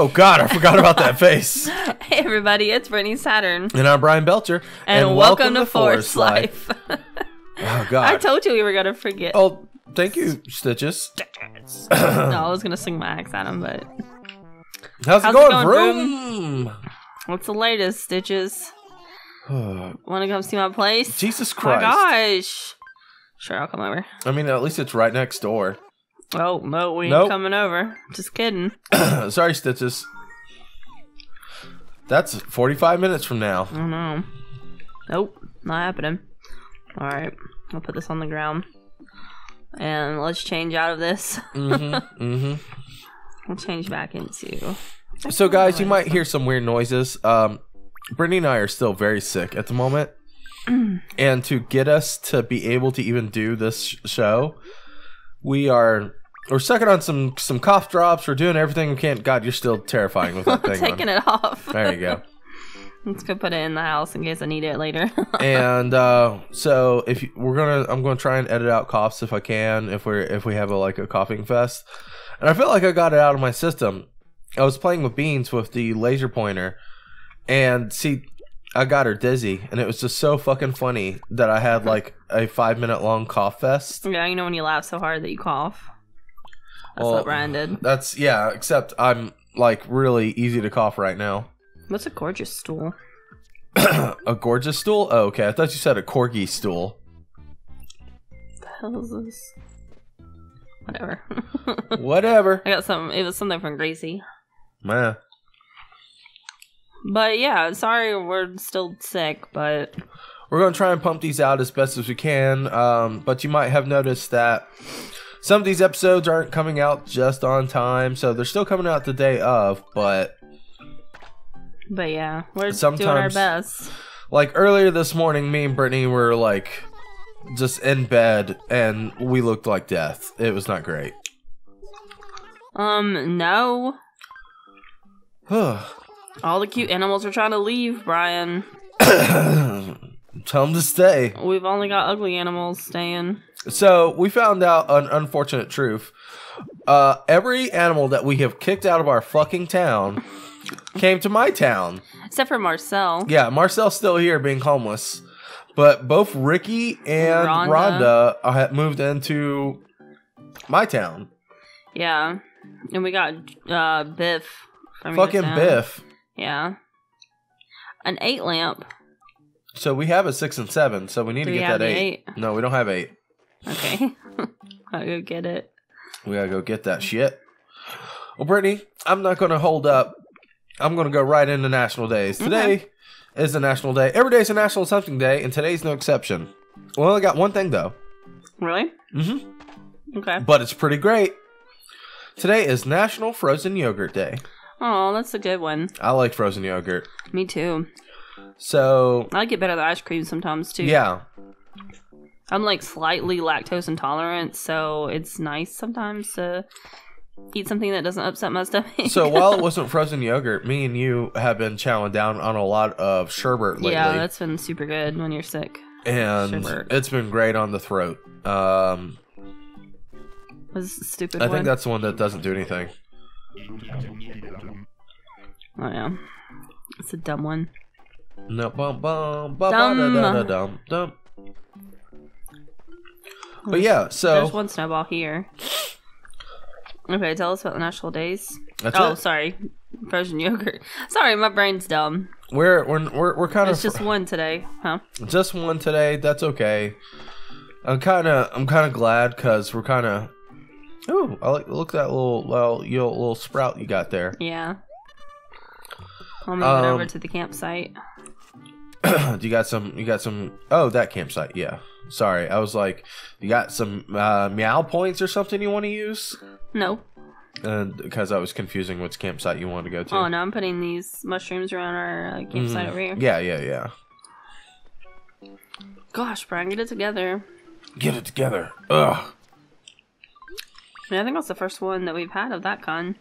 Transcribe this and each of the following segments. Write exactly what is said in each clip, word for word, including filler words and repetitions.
Oh, God, I forgot about that face. Hey, everybody, it's Brittany Saturn. And I'm Bryan Belcher. And, and welcome, welcome to Forest Life. Life. Oh, God. I told you we were going to forget. Oh, thank you, Stitches. Stitches. No, I was going to sing my axe at him, but... How's, How's it going, going Broom? What's the latest, Stitches? Want to come see my place? Jesus Christ. Oh, my gosh. Sure, I'll come over. I mean, at least it's right next door. Oh, no, we ain't nope. coming over. Just kidding. Sorry, Stitches. That's forty-five minutes from now. I know. Nope, not happening. Alright, I'll put this on the ground. And let's change out of this. Mm-hmm, mm-hmm. We'll change back into... So, guys, you might hear some weird noises. Um, Brittany and I are still very sick at the moment. And to get us to be able to even do this show... We are, we're sucking on some some cough drops. We're doing everything we can. God, you're still terrifying with that I'm thing. I'm taking on. it off. There you go. Let's go put it in the house in case I need it later. And uh, so if you, we're gonna, I'm gonna try and edit out coughs if I can. If we're if we have a like a coughing fest, and I feel like I got it out of my system. I was playing with Beans with the laser pointer, and see, I got her dizzy, and it was just so fucking funny that I had like a five minute long cough fest. Yeah, you know when you laugh so hard that you cough. That's well, what Brian did. That's yeah, except I'm like really easy to cough right now. What's a gorgeous stool? A gorgeous stool? Oh, okay. I thought you said a corgi stool. What the hell is this? Whatever. Whatever. I got some. It was something from Gracie. Meh. But yeah, sorry we're still sick, but... We're going to try and pump these out as best as we can, um, but you might have noticed that some of these episodes aren't coming out just on time, so they're still coming out the day of, but... But yeah, we're doing our best. Like, earlier this morning, me and Brittany were, like, just in bed, and we looked like death. It was not great. Um, no. Huh. All the cute animals are trying to leave, Brian. Tell them to stay. We've only got ugly animals staying. So, we found out an unfortunate truth. Uh, every animal that we have kicked out of our fucking town came to my town. Except for Marcel. Yeah, Marcel's still here being homeless. But both Ricky and Rhonda, Rhonda have moved into my town. Yeah. And we got uh, Biff. Fucking Biff. Yeah. An eight lamp. So we have a six and seven, so we need Do to get that eight. eight. No, we don't have eight. Okay. I'll go get it. We gotta go get that shit. Well, Brittany, I'm not gonna hold up. I'm gonna go right into national days. Today okay. is a national day. Every day is a national something day, and today's no exception. We only got one thing, though. Really? Mm-hmm. Okay. But it's pretty great. Today is National Frozen Yogurt Day. Oh, that's a good one. I like frozen yogurt. Me too. So... I like it better than ice cream sometimes, too. Yeah. I'm, like, slightly lactose intolerant, so it's nice sometimes to eat something that doesn't upset my stomach. So, while it wasn't frozen yogurt, me and you have been chowing down on a lot of sherbet lately. Yeah, that's been super good when you're sick. And sherbet. It's been great on the throat. Um, Was this a stupid I one? I think that's the one that doesn't do anything. Oh yeah, it's a dumb one. No, bum, bum, bum, dumb. Da, da, da, dumb, dumb. But yeah, so there's one snowball here. Okay, tell us about the national days. That's oh, it. sorry, frozen yogurt. Sorry, my brain's dumb. We're we're we're, we're kind of. It's just one today, huh? Just one today. That's okay. I'm kind of I'm kind of glad because we're kind of. Ooh, I like look at that little little, little little sprout you got there. Yeah. I'm moving um, over to the campsite. you got some? You got some? Oh, that campsite. Yeah. Sorry, I was like, you got some uh, meow points or something you want to use? No. Because uh, I was confusing which campsite you wanted to go to. Oh no, I'm putting these mushrooms around our uh, campsite mm, over here. Yeah, yeah, yeah. Gosh, Brian, get it together. Get it together. Ugh. I think that's the first one that we've had of that kind.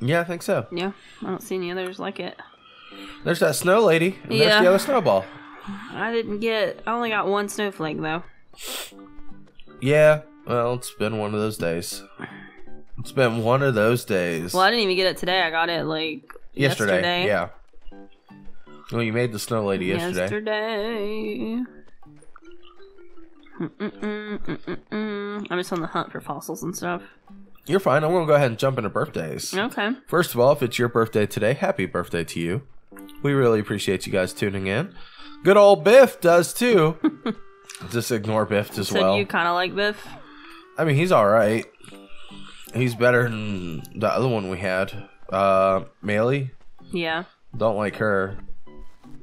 Yeah, I think so. Yeah, I don't see any others like it. There's that snow lady, and yeah. There's the other snowball. I didn't get... I only got one snowflake, though. Yeah, well, it's been one of those days. It's been one of those days. Well, I didn't even get it today. I got it like yesterday. yesterday. Yeah. Well, you made the snow lady yesterday. Yesterday. Mm -mm -mm -mm -mm -mm. I'm just on the hunt for fossils and stuff. You're fine. I'm gonna go ahead and jump into birthdays. Okay. First of all, if it's your birthday today, happy birthday to you. We really appreciate you guys tuning in. Good old Biff does too. Just ignore Biff as so well. You kind of like Biff? I mean, he's all right. He's better than the other one we had, uh, Melee. Yeah. Don't like her.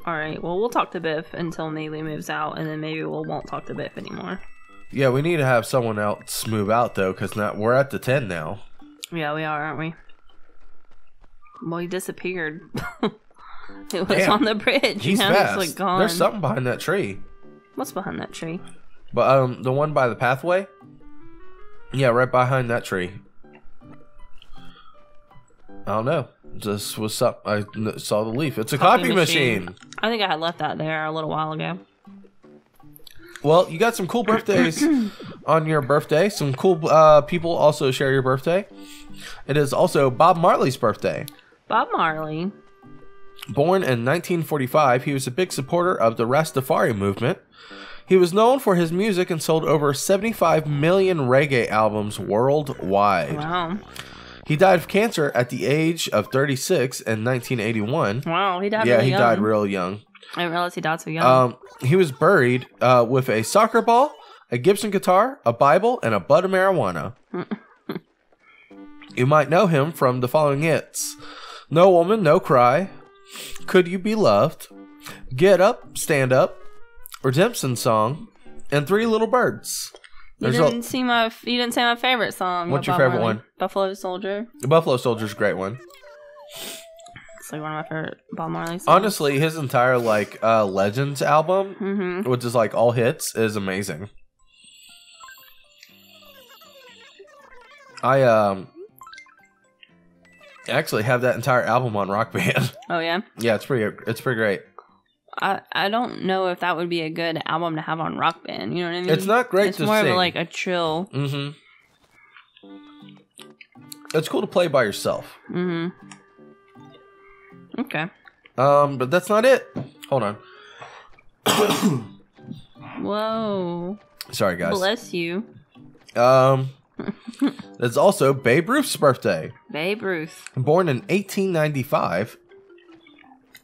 All right. Well, we'll talk to Biff until Melee moves out, and then maybe we we'll won't talk to Biff anymore. Yeah, we need to have someone else move out though, because now we're at the ten now. Yeah, we are, aren't we? Well, he disappeared. It was Damn. on the bridge. He's now fast. He's like gone. There's something behind that tree. What's behind that tree? But um, the one by the pathway. Yeah, right behind that tree. I don't know. Just was up. I saw the leaf. It's a coffee, coffee machine. machine. I think I had left that there a little while ago. Well, you got some cool birthdays on your birthday. Some cool uh, people also share your birthday. It is also Bob Marley's birthday. Bob Marley. Born in nineteen forty-five, he was a big supporter of the Rastafari movement. He was known for his music and sold over seventy-five million reggae albums worldwide. Wow. He died of cancer at the age of thirty-six in nineteen eighty-one. Wow, he died yeah, really young. Yeah, he died real young. I didn't realize he died so young. Um, he was buried uh, with a soccer ball, a Gibson guitar, a Bible, and a bud of marijuana. You might know him from the following hits: No Woman, No Cry, Could You Be Loved, Get Up, Stand Up, Redemption Song, and Three Little Birds. You There's didn't a... see my. You didn't say my favorite song. What's your favorite Marley? one? Buffalo Soldier. The Buffalo Soldier's a great one. It's like one of my favorite Bob Marley songs. Honestly, his entire like uh, Legends album, mm-hmm. which is like all hits, is amazing. I um actually have that entire album on Rock Band. Oh yeah. Yeah, it's pretty. It's pretty great. I, I don't know if that would be a good album to have on Rock Band. You know what I mean? It's not great it's to sing. It's more of like a chill. Mm-hmm. It's cool to play by yourself. Mm-hmm. Okay. Um, but that's not it. Hold on. Whoa. Sorry, guys. Bless you. Um... It's also Babe Ruth's birthday. Babe Ruth. Born in eighteen ninety-five...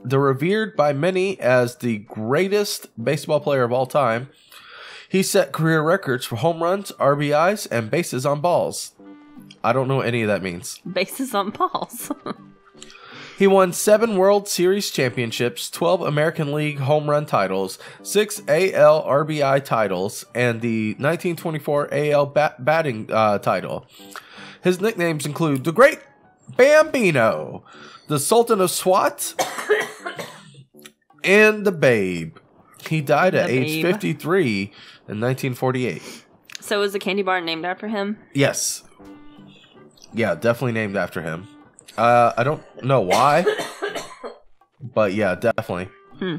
They're revered by many as the greatest baseball player of all time. He set career records for home runs, R B Is, and bases on balls. I don't know what any of that means. Bases on balls. He won seven World Series championships, twelve American League home run titles, six A L R B I titles, and the nineteen twenty-four A L bat batting uh, title. His nicknames include the Great Bambino, the Sultan of SWAT, and the Babe. He died the at babe. age fifty-three in nineteen forty-eight. So was the candy bar named after him? Yes. Yeah, definitely named after him. Uh, I don't know why, but yeah, definitely. Hmm.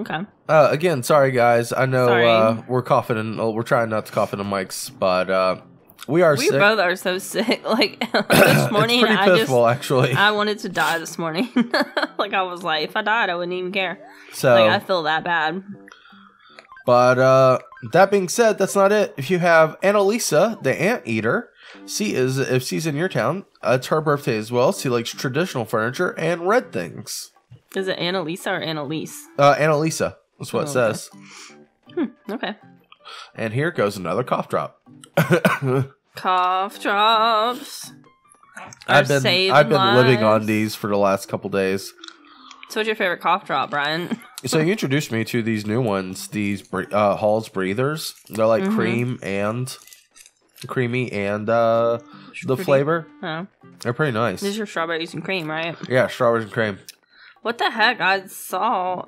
Okay. Uh, again, sorry guys. I know uh, we're coughing and oh, we're trying not to cough in the mics, but uh, we are. We sick. both are so sick. Like this morning, it's pretty I pissful, just actually. I wanted to die this morning. Like I was like, if I died, I wouldn't even care. So like, I feel that bad. But uh, that being said, that's not it. If you have Annalisa, the anteater, she is if she's in your town. Uh, it's her birthday as well. She likes traditional furniture and red things. Is it Annalisa or Annalise? Uh, Annalisa. That's what oh, it says. Okay. Hmm, okay. And here goes another cough drop. Cough drops. I've been I've been lives. living on these for the last couple days. So, what's your favorite cough drop, Brian? So you introduced me to these new ones, these uh, Hall's breathers. They're like mm-hmm. cream and creamy and uh, the pretty, flavor. Oh. They're pretty nice. These are strawberries and cream, right? Yeah, strawberries and cream. What the heck? I saw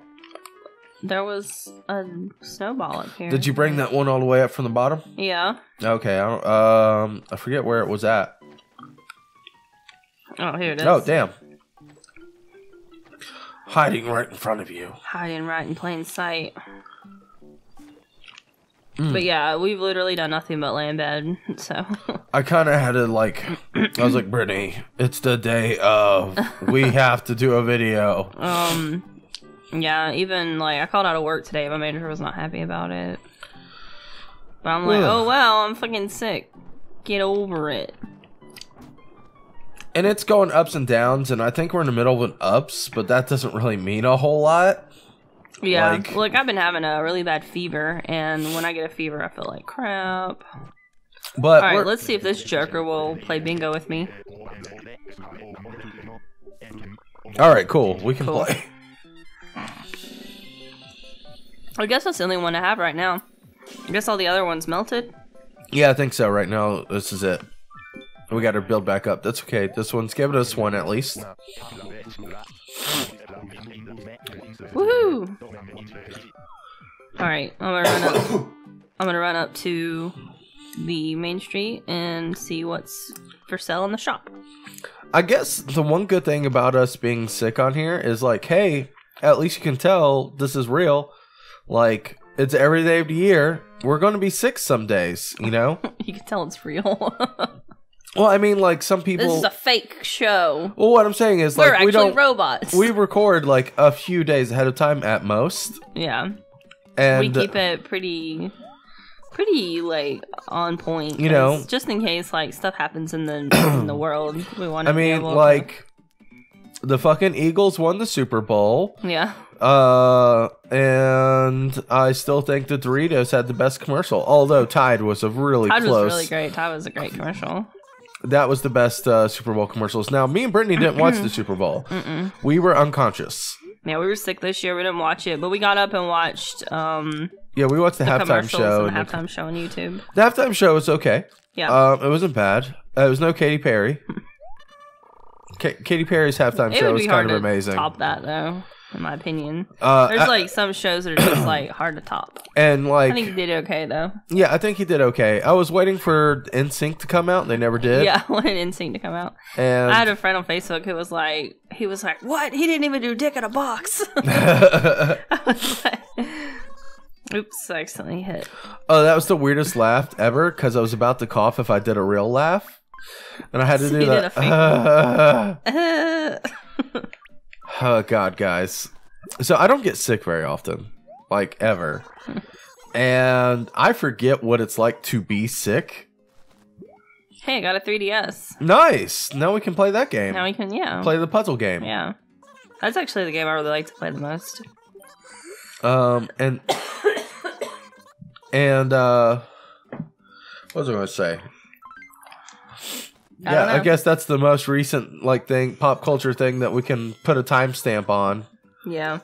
there was a snowball up here. Did you bring that one all the way up from the bottom? Yeah. Okay. I don't, um, I forget where it was at. Oh, here it is. Oh, damn. Hiding right in front of you. Hiding right in plain sight. Mm. But yeah, we've literally done nothing but lay in bed, so. I kind of had to, like, I was like, Brittany, it's the day of. We have to do a video. Um, yeah, even, like, I called out of work today. My manager was not happy about it. But I'm like, ugh. Oh, wow, I'm fucking sick. Get over it. And it's going ups and downs, and I think we're in the middle of an ups, but that doesn't really mean a whole lot. Yeah, like, look, I've been having a really bad fever, and when I get a fever, I feel like crap. But all right, let's see if this joker will play bingo with me. All right, cool. We can cool. play. I guess that's the only one I have right now. I guess all the other ones melted. Yeah, I think so. Right now, this is it. We got to build back up. That's okay. This one's giving us one at least. Woohoo! All right, I'm gonna run up. I'm gonna run up to the main street and see what's for sale in the shop. I guess the one good thing about us being sick on here is like, hey, at least you can tell this is real. Like, it's every day of the year. We're gonna be sick some days, you know. You can tell it's real. Well, I mean, like, some people... This is a fake show. Well, what I'm saying is, like, we're we don't... We're actually robots. We record, like, a few days ahead of time at most. Yeah. And... We keep it pretty... Pretty, like, on point. You know... Just in case, like, stuff happens in the, in the world. We want to I mean, be able like... To... The fucking Eagles won the Super Bowl. Yeah. Uh... And I still think the Doritos had the best commercial. Although, Tide was a really Tide close... Tide was really great. Tide was a great commercial. That was the best uh, Super Bowl commercials. Now, me and Brittany didn't watch the Super Bowl. Mm-mm. We were unconscious. Yeah, we were sick this year. We didn't watch it, but we got up and watched. Um, yeah, we watched the, the halftime show. And the halftime it, show on YouTube. The halftime show was okay. Yeah, um, it wasn't bad. Uh, it was no Katy Perry. Ka Katy Perry's halftime it show was kind of amazing. Top that though, in my opinion. Uh, There's I, like some shows that are just like hard to top. And like, I think he did okay though. Yeah, I think he did okay. I was waiting for N sync to come out, and they never did. Yeah, I wanted N sync to come out. And I had a friend on Facebook who was like, he was like, "What? He didn't even do Dick in a Box." I was like, "Oops, I accidentally hit." Oh, that was the weirdest laugh ever because I was about to cough if I did a real laugh, and I had to so do that. Uh, uh. Oh God, guys! So I don't get sick very often. Like, ever. And I forget what it's like to be sick. Hey, I got a three D S. Nice! Now we can play that game. Now we can, yeah. Play the puzzle game. Yeah. That's actually the game I really like to play the most. Um, and... and, uh... What was I going to say? I yeah, I guess that's the most recent, like, thing, pop culture thing that we can put a timestamp on. Yeah.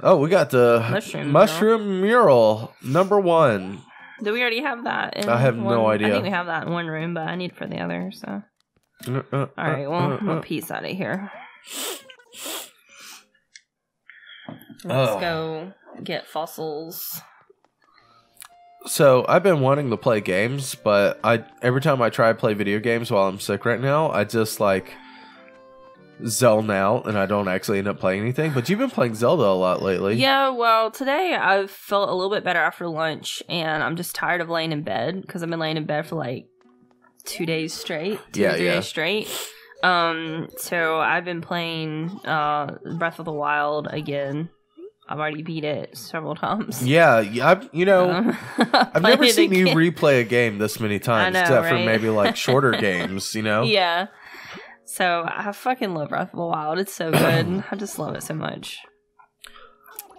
Oh, we got the Mushroom, mushroom Mural, number one. Did we already have that? In I have one, no idea. I think we have that in one room, but I need for the other, so. Uh, uh, All right, well, uh, uh, I'm gonna piece out of here. Let's oh. go get fossils. So, I've been wanting to play games, but I every time I try to play video games while I'm sick right now, I just, like... Zelda out, and I don't actually end up playing anything. But you've been playing Zelda a lot lately. Yeah, well, today I felt a little bit better after lunch, and I'm just tired of laying in bed because I've been laying in bed for like two days straight. Two yeah, three yeah. days straight. Um, so I've been playing uh, Breath of the Wild again. I've already beat it several times. Yeah, I've, you know, um, I've never seen again. you replay a game this many times, know, except right? for maybe like shorter games, you know? Yeah. So, I fucking love Breath of the Wild. It's so good. I just love it so much.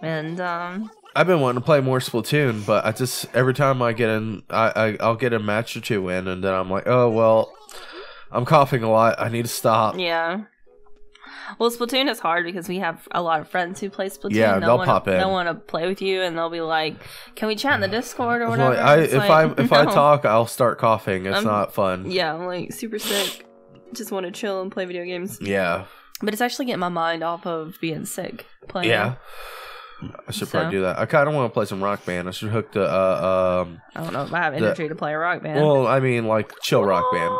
And, um... I've been wanting to play more Splatoon, but I just... Every time I get in... I, I, I'll get a match or two in, and then I'm like, oh, well... I'm coughing a lot. I need to stop. Yeah. Well, Splatoon is hard because we have a lot of friends who play Splatoon. Yeah, they'll, they'll wanna, pop in. They'll want to play with you, and they'll be like, "Can we chat in the Discord or whatever?" Like, I, if like, I if no. I talk, I'll start coughing. It's I'm, not fun. Yeah, I'm like super sick. Just want to chill and play video games. Yeah. But it's actually getting my mind off of being sick. Playing. Yeah. I should so. probably do that. I kind of want to play some Rock Band. I should hook the... Uh, um, I don't know if I have energy the, to play Rock Band. Well, I mean, like, chill Rock Band.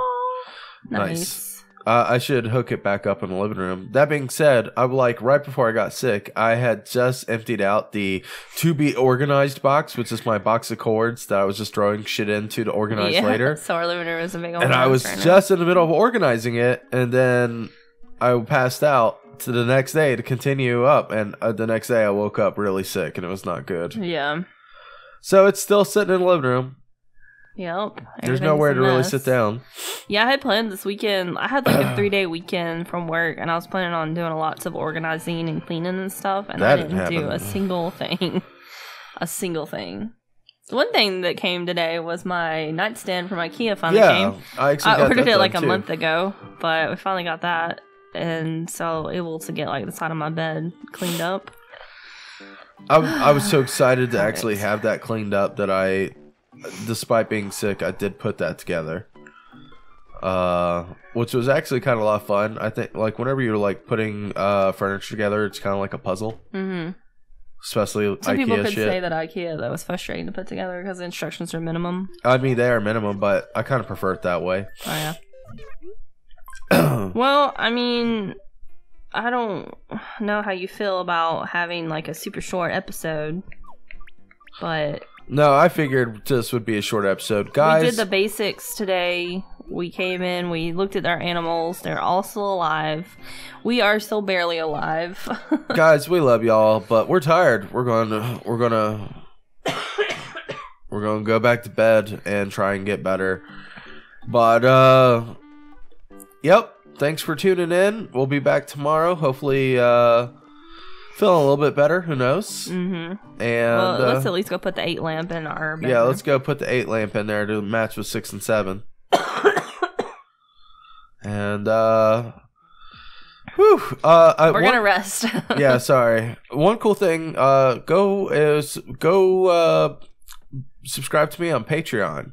Nice. nice. Uh, I should hook it back up in the living room. That being said, I'm like, right before I got sick, I had just emptied out the to be organized box, which is my box of cords that I was just throwing shit into to organize yeah, later. So our living room is a big old. And I was right just now. in the middle of organizing it, and then I passed out to the next day to continue up. And uh, the next day I woke up really sick, and it was not good. Yeah. So it's still sitting in the living room. Yep. There's nowhere to really sit down. Yeah, I had planned this weekend. I had like a three-day weekend from work, and I was planning on doing lots of organizing and cleaning and stuff, and I didn't do a single thing. A single thing. One thing that came today was my nightstand from Ikea finally came. Yeah, I actually got that done too. I ordered it like a month ago, but we finally got that, and so able to get like the side of my bed cleaned up. I, I was so excited to actually have that cleaned up that I... despite being sick, I did put that together, uh, which was actually kind of a lot of fun. I think, like, whenever you're like putting uh, furniture together, it's kind of like a puzzle. Mm-hmm. Especially Ikea shit. Some people could say that Ikea though was frustrating to put together because the instructions are minimum. I mean, they are minimum, but I kind of prefer it that way. Oh yeah. Well, I mean, I don't know how you feel about having like a super short episode, but. No, I figured this would be a short episode. Guys, we did the basics today. We came in, we looked at our animals. They're all still alive. We are still barely alive. Guys, we love y'all, but we're tired. We're going to we're going to we're going to go back to bed and try and get better. But uh yep, thanks for tuning in. We'll be back tomorrow. Hopefully uh feeling a little bit better. Who knows? Mm-hmm. And well, let's uh, at least go put the eight lamp in our bedroom. Yeah, let's go put the eight lamp in there to match with six and seven. And uh, whew, uh I, we're one, gonna rest. Yeah, sorry. One cool thing, uh, go is go uh, subscribe to me on Patreon.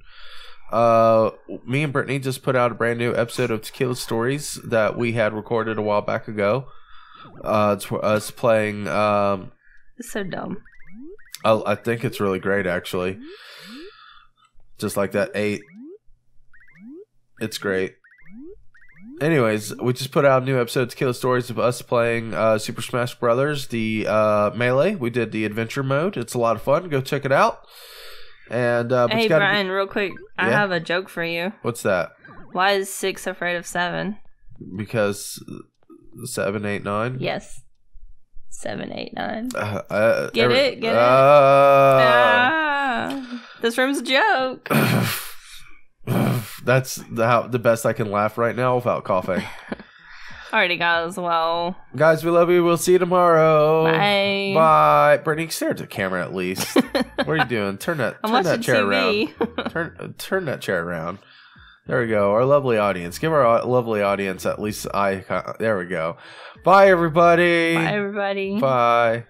Uh, me and Brittany just put out a brand new episode of Tequila Stories that we had recorded a while back ago. Uh, it's us playing. Um, it's so dumb. I, I think it's really great, actually. Just like that eight. It's great. Anyways, we just put out a new episode of Tequila Stories of us playing uh, Super Smash Brothers, the uh, Melee. We did the adventure mode. It's a lot of fun. Go check it out. And uh, hey, Brian, be... real quick, yeah? I have a joke for you. What's that? Why is six afraid of seven? Because. Seven, eight, nine. Yes, seven, eight, nine. Uh, uh, get every, it, get uh, it. Ah, this room's a joke. That's the how, the best I can laugh right now without coughing. Alrighty, guys. Well, guys, we love you. We'll see you tomorrow. Bye, bye. Brittany, stare at the camera at least. What are you doing? Turn that, I'm turn that chair T V. Around. Turn, uh, turn that chair around. There we go. Our lovely audience. Give our lovely audience at least eye. There we go. Bye, everybody. Bye, everybody. Bye.